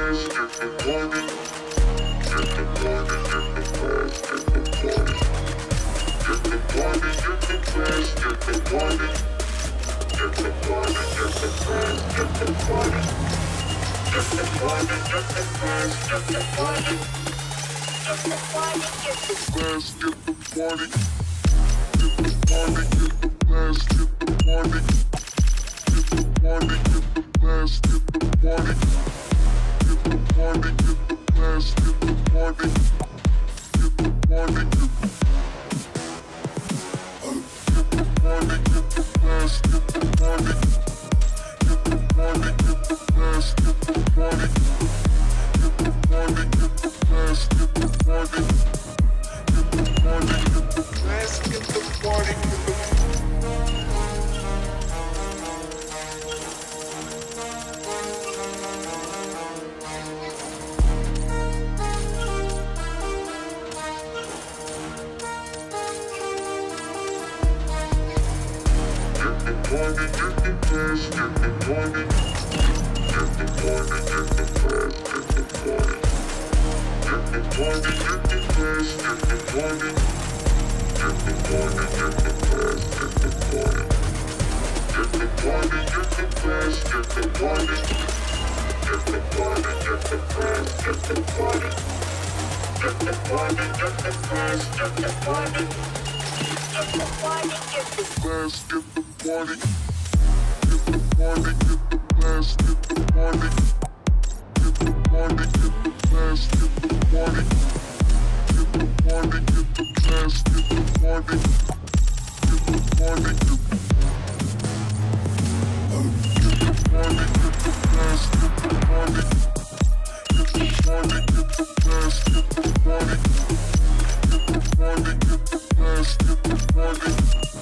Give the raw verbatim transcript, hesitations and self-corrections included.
morning, in the morning, in the morning, in the first, in the morning, in the morning, in the first, in the morning, in the morning, in the first, in the morning, in the morning, in the first, in the morning, in the morning, in the first, in the morning, in the morning, in the first, in the morning, in the morning, in the first, in the morning. Morning, get the blast, get the morning, get the morning, get the morning, get the blast, get the morning, get the morning, get the blast, get the morning, get the morning, get the blast, get the morning, get the morning, get the blast, get the morning, get the morning, get the first, get the morning, get the morning, get the first, get the morning, get the morning, get the first, get the morning, get the morning, get the first, get the morning, get the morning, get the first, get the morning, get the morning, get the first, get the morning, get the morning, get the first, get the morning, get the morning, get the first, get the morning, get the morning, get the blast, get the morning, get the morning, get the blast, get the morning, get the morning, get the blast, get the morning, get the morning, get the morning, get the blast, get the morning, get the morning, get the blast, get the morning, get the morning, get the blast, get the morning.